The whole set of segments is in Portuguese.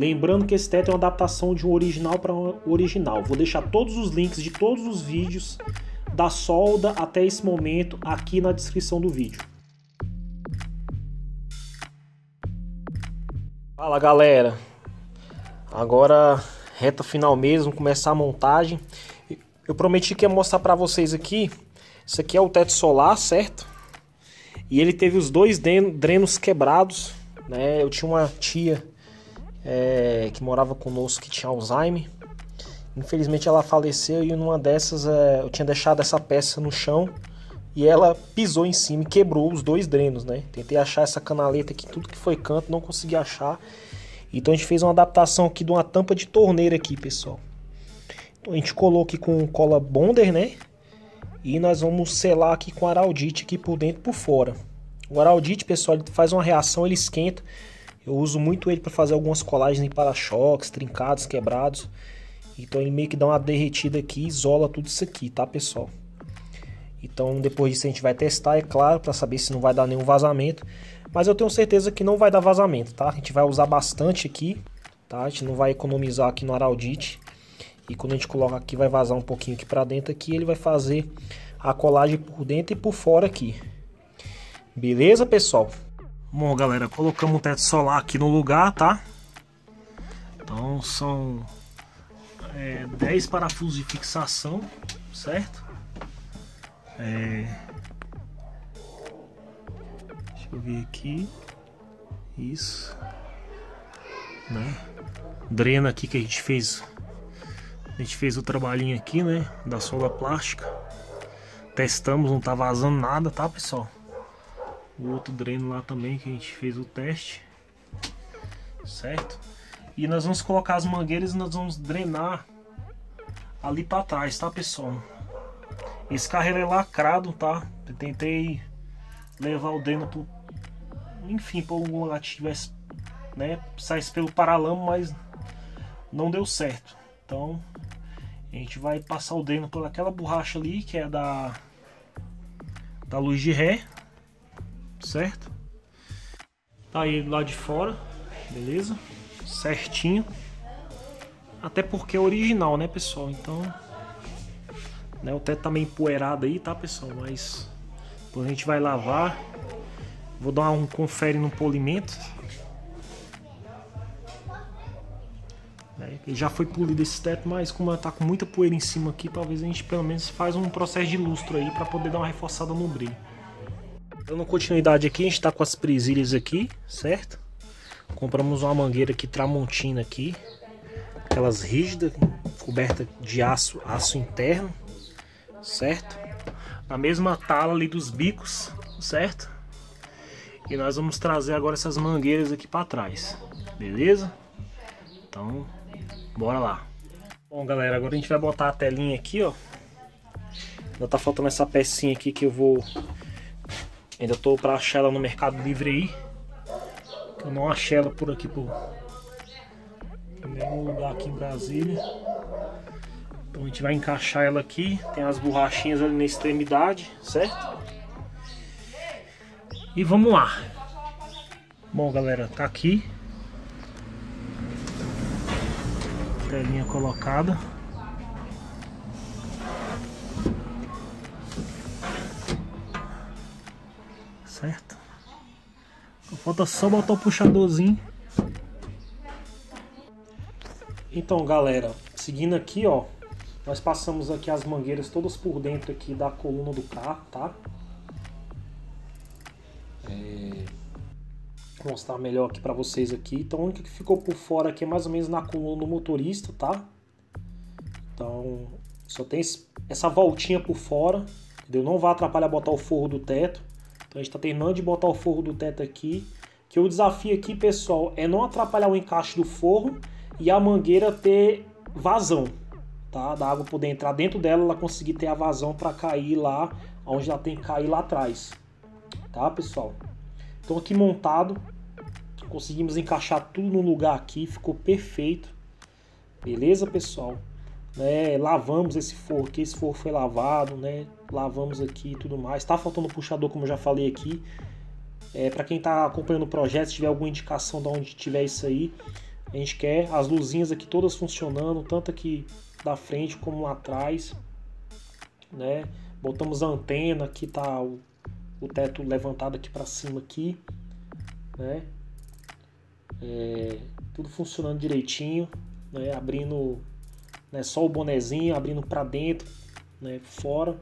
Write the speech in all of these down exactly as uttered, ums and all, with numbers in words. Lembrando que esse teto é uma adaptação de um original para um original. Vou deixar todos os links de todos os vídeos da solda até esse momento aqui na descrição do vídeo. Fala galera, agora reta final mesmo, começar a montagem. Eu prometi que ia mostrar para vocês aqui. Isso aqui é o teto solar, certo? E ele teve os dois drenos quebrados, né? Eu tinha uma tia é, que morava conosco que tinha Alzheimer. Infelizmente ela faleceu e numa dessas é, eu tinha deixado essa peça no chão e ela pisou em cima e quebrou os dois drenos, né? Tentei achar essa canaleta aqui, tudo que foi canto, não consegui achar. Então a gente fez uma adaptação aqui de uma tampa de torneira aqui, pessoal. Então a gente colou aqui com cola Bonder, né? E nós vamos selar aqui com Araldite aqui por dentro e por fora. O Araldite, pessoal, ele faz uma reação, ele esquenta. Eu uso muito ele para fazer algumas colagens em para-choques, trincados, quebrados. Então ele meio que dá uma derretida aqui, isola tudo isso aqui, tá, pessoal? Então depois disso a gente vai testar, é claro, para saber se não vai dar nenhum vazamento. Mas eu tenho certeza que não vai dar vazamento, tá? A gente vai usar bastante aqui, tá? A gente não vai economizar aqui no Araldite. E quando a gente coloca aqui, vai vazar um pouquinho aqui pra dentro aqui. Ele vai fazer a colagem por dentro e por fora aqui. Beleza, pessoal? Bom, galera, colocamos o teto solar aqui no lugar, tá? Então são é, dez parafusos de fixação, certo? É... Deixa eu ver aqui. Isso. Né? Drena aqui que a gente fez... A gente fez o trabalhinho aqui, né, da solda plástica. Testamos, não tá vazando nada, tá, pessoal? O outro dreno lá também que a gente fez o teste. Certo? E nós vamos colocar as mangueiras e nós vamos drenar ali pra trás, tá, pessoal? Esse carro ele é lacrado, tá? Eu tentei levar o dreno pro... Enfim, pra algum lugar que tivesse, né, saísse pelo paralama, mas não deu certo. Então... a gente vai passar o dreno por aquela borracha ali, que é da, da luz de ré, certo? Tá aí lá de fora, beleza? Certinho. Até porque é original, né, pessoal? Então, né, o teto tá meio empoeirado aí, tá, pessoal? Mas depois a gente vai lavar. Vou dar um confere no polimento. Ele já foi polido esse teto, mas como ela tá com muita poeira em cima aqui, talvez a gente pelo menos faz um processo de lustro aí para poder dar uma reforçada no brilho. Dando continuidade aqui, a gente tá com as presilhas aqui, certo? Compramos uma mangueira aqui, tramontina aqui, aquelas rígidas, coberta de aço, aço interno, certo? Na mesma tala ali dos bicos, certo? E nós vamos trazer agora essas mangueiras aqui para trás, beleza? Então... bora lá. Bom, galera, agora a gente vai botar a telinha aqui, ó. Ainda tá faltando essa pecinha aqui que eu vou... Ainda tô pra achar ela no Mercado Livre aí. Eu não achei ela por aqui, pô. No mesmo lugar aqui em Brasília. Então a gente vai encaixar ela aqui. Tem as borrachinhas ali na extremidade, certo? E vamos lá. Bom, galera, tá aqui. Telinha colocada. Certo? Falta só botar o puxadorzinho. Então, galera, seguindo aqui, ó, nós passamos aqui as mangueiras todas por dentro aqui da coluna do carro, tá? É... Vou mostrar melhor aqui pra vocês aqui. Então a única que ficou por fora aqui é mais ou menos na coluna do motorista, tá? Então só tem esse, essa voltinha por fora, entendeu? Não vai atrapalhar botar o forro do teto. Então a gente tá terminando de botar o forro do teto aqui. Que o desafio aqui, pessoal, é não atrapalhar o encaixe do forro e a mangueira ter vazão, tá? Da água poder entrar dentro dela, ela conseguir ter a vazão pra cair lá onde ela tem que cair lá atrás, tá, pessoal? Então aqui montado, conseguimos encaixar tudo no lugar aqui, ficou perfeito. Beleza, pessoal? Né, lavamos esse forro aqui, esse forro foi lavado, né? Lavamos aqui e tudo mais. Tá faltando puxador, como eu já falei aqui. É, para quem tá acompanhando o projeto, se tiver alguma indicação de onde tiver isso aí, A gente quer as luzinhas aqui todas funcionando, tanto aqui da frente como lá atrás, né? Botamos a antena, aqui tá o, o teto levantado aqui para cima aqui, né? É, tudo funcionando direitinho, né? Abrindo, né, só o bonezinho, abrindo para dentro, né, fora,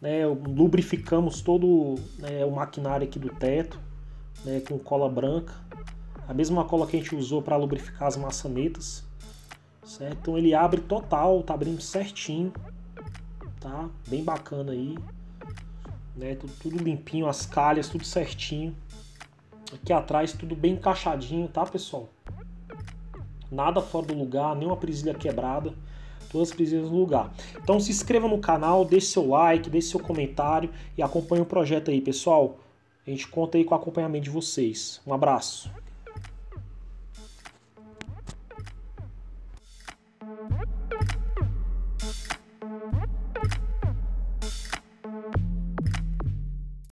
né? Lubrificamos todo, né, o maquinário aqui do teto, né, com cola branca, a mesma cola que a gente usou para lubrificar as maçanetas, certo? Então ele abre total, tá abrindo certinho, tá? Bem bacana aí, né? Tudo, tudo limpinho, as calhas, tudo certinho. Aqui atrás tudo bem encaixadinho, tá, pessoal? Nada fora do lugar, nenhuma presilha quebrada, todas as presilhas no lugar. Então se inscreva no canal, deixe seu like, deixe seu comentário e acompanhe o projeto aí, pessoal. A gente conta aí com o acompanhamento de vocês. Um abraço.